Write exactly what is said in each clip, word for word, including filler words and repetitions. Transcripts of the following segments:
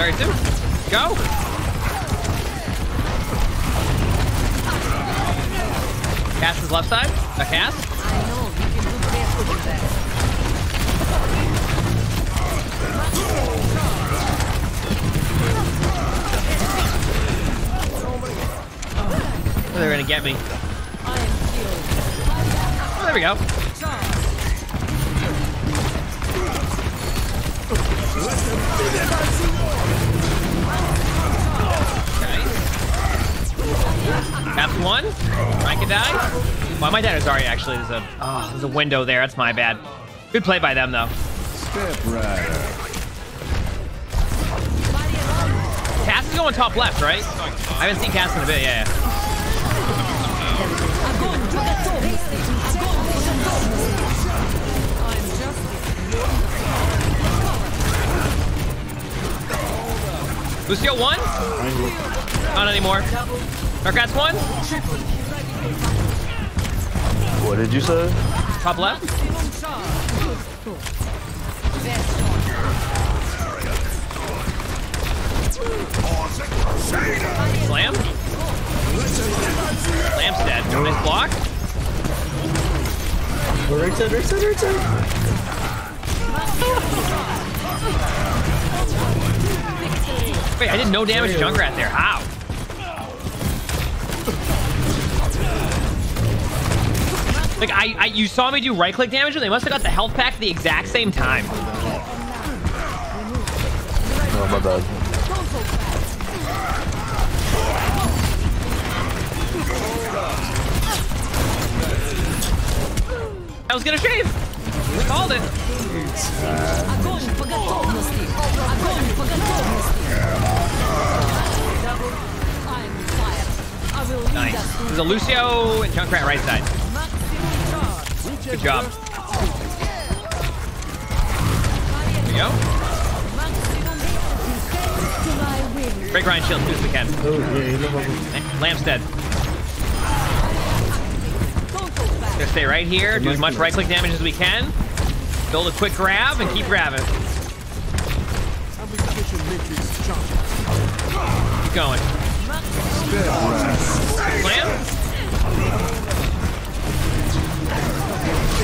Zarya two. Go! Cast his left side. A cast. I know, you can move faster with that. Oh, they're gonna get me. Oh, there we go. Nice. That's one. I could die. Well, my dad is Zarya, actually. There's a, oh, there's a window there. That's my bad. Good play by them, though. Step right. Cass is going top left, right? I haven't seen Cass in a bit. Yeah, yeah. Lucio one? Not anymore. Junkrat's one? What did you say? Top left? Slam? Slam's dead. Nice block. Right side, right side, right side. Wait, I did no damage to Junkrat there. How? Like, I, I, you saw me do right-click damage, and they must have got the health pack at the exact same time. Oh, my bad. I was gonna shave. We called it. Nice. There's a Lucio and Junkrat right side. Good job. There we go. Break Ryan's shield as soon as we can. Lamb's dead. Just stay right here, do as much right-click damage as we can. Build a quick grab and keep grabbing. Keep going. Slam.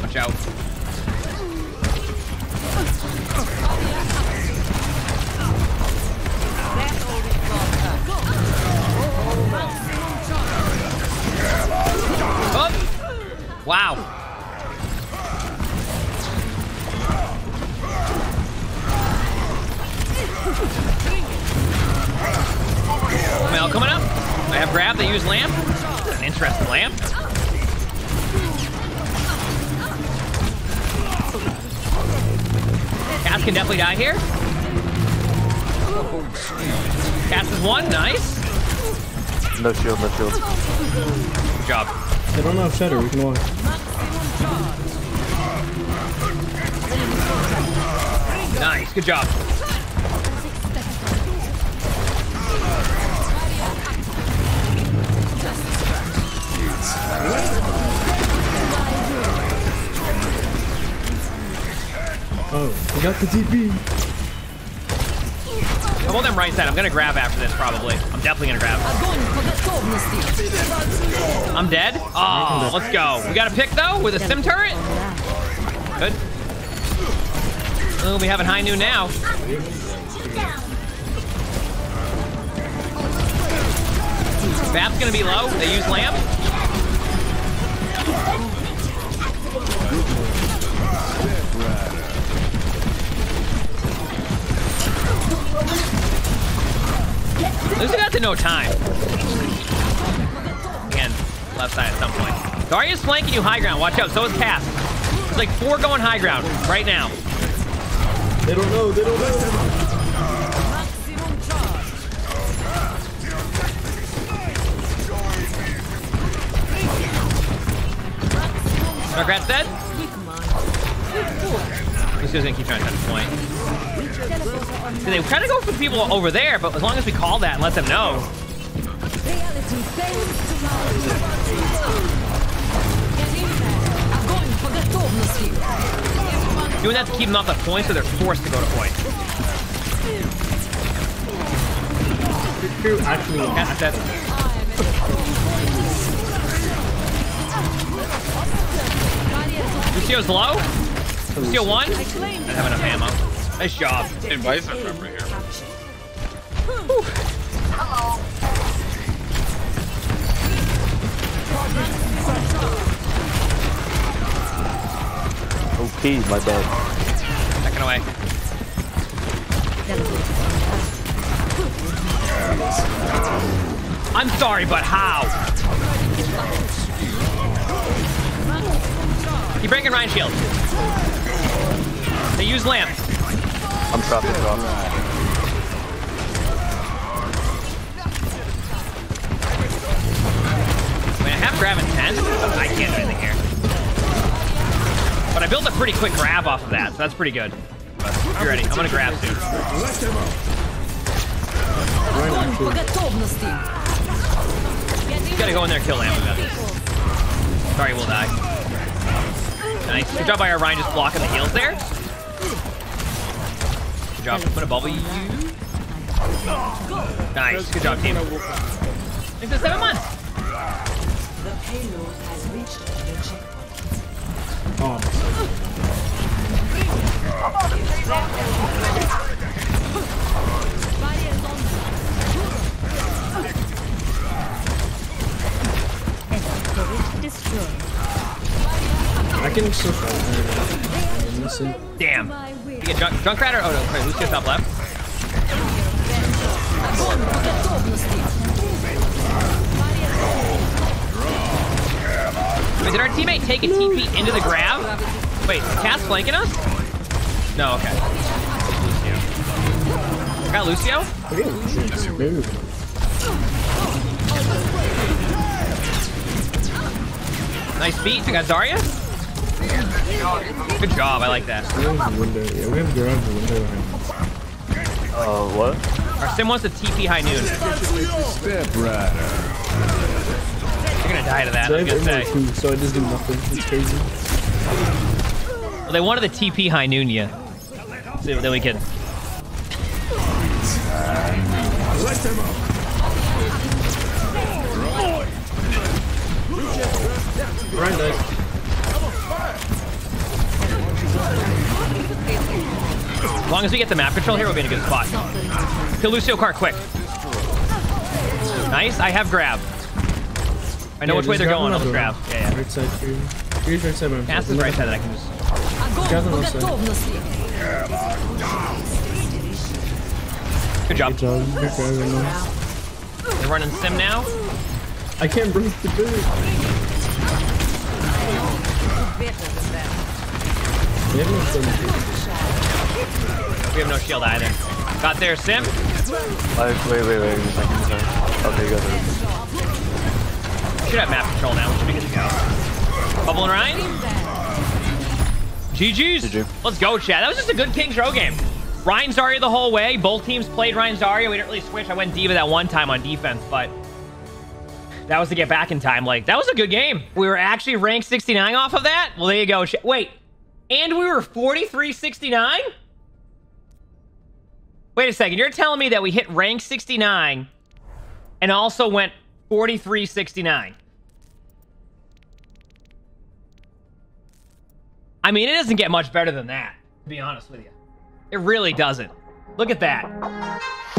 Watch out. Oh. Wow. Mel coming up. I have grab. They use lamp. An interesting lamp. Cass can definitely die here. Cass is one, nice. No shield, no shield. Good job. They don't have shatter, we can walk. Nice, good job. Oh, we got the T P. I'm on them right side. I'm gonna grab after this, probably. I'm definitely gonna grab. I'm dead. Oh, let's go. We got a pick though with a sim turret. Good. Oh, we have a high noon now. Bab's gonna be low. They use lamp. Lucio got to no time. Again, left side at some point. Zarya's flanking you high ground. Watch out. So is Cass. It's like four going high ground right now. They don't know. They don't know. Junkrat's dead. This guy's gonna keep trying to touch point. So they kind of go for people over there, but as long as we call that and let them know. Doing that to keep them off the point, so they're forced to go to point. Actually, that's, that's, Lucio's low. Lucio one. I don't have enough ammo. Nice job. Advice on from right here. Hello. Okay, my bad. Backing away. I'm sorry, but how? He's breaking Ryan shield. They use lamp. I'm trapped in drop. I mean, I have grab intent. I can't do anything here. But I built a pretty quick grab off of that, so that's pretty good. You ready? I'm gonna grab soon. You gotta go in there and kill lamp about this. Sorry, we'll die. Nice. Good job by our Ryan just blocking the heals there. Good job. I'm gonna bubble you. Nice. Good job, team. It's been seven months. The payload has reached the checkpoint. Oh. Destroyed. I can still try. I'm missing. Damn. You get junk, Junkrat or... Oh, no. Wait, Lucio top left. Wait, did our teammate take a T P into the grab? Wait, is Cass flanking us? No, okay. Lucio. Got Lucio? Nice beat. I got Zarya. Good job, I like that. We have the window. Yeah, we have the window. Uh, what? Our sim wants to T P high noon. You're gonna die to that, so I'm gonna say. Two, so I just do nothing. It's crazy. Well, they wanted the T P high noon, yeah. So then we can. Right, nice. As long as we get the map control here, we'll be in a good spot. Kill Lucio Car quick. Nice. I have grab. I know yeah, which way they're going. I'll just grab. Yeah, yeah. Right side, here's right side. Pass this right side that I can just. Grab the left side. Good job. Good job. They're running sim now. I can't breathe the dude. We have no shield either. Got there, Sim. Oh, wait, wait, wait. Okay, you got there. Should have map control now. We should be good to go. Bubble and Ryan. G G's. G G. Let's go, chat. That was just a good King's Row game. Ryan Zarya the whole way. Both teams played Ryan Zarya. We didn't really switch. I went D.Va that one time on defense, but that was to get back in time. Like, that was a good game. We were actually ranked sixty-nine off of that. Well, there you go. Wait. And we were forty-three sixty-nine? Wait a second. You're telling me that we hit rank sixty-nine and also went forty-three sixty-nine. I mean, it doesn't get much better than that, to be honest with you. It really doesn't. Look at that.